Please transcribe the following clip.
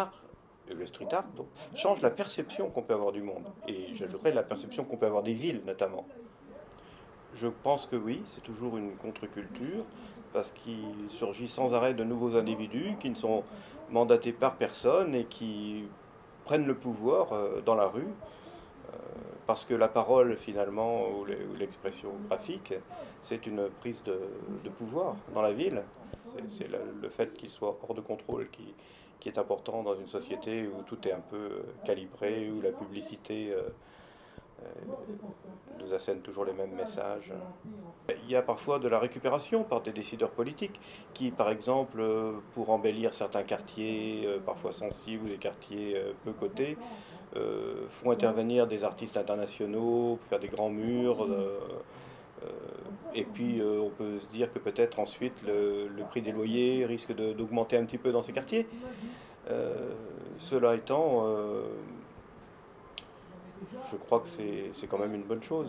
art, le street art, donc, change la perception qu'on peut avoir du monde. Et j'ajouterais la perception qu'on peut avoir des villes, notamment. Je pense que oui, c'est toujours une contre-culture, parce qu'il surgit sans arrêt de nouveaux individus qui ne sont mandatés par personne et qui prennent le pouvoir dans la rue, parce que la parole, finalement, ou l'expression graphique, c'est une prise de pouvoir dans la ville. C'est le fait qu'il soit hors de contrôle qui est important dans une société où tout est un peu calibré, où la publicité nous assène toujours les mêmes messages. Il y a parfois de la récupération par des décideurs politiques qui, par exemple, pour embellir certains quartiers, parfois sensibles, des quartiers peu cotés, font intervenir des artistes internationaux pour faire des grands murs. Et puis on peut se dire que peut-être ensuite le prix des loyers risque d'augmenter un petit peu dans ces quartiers. Cela étant, je crois que c'est quand même une bonne chose.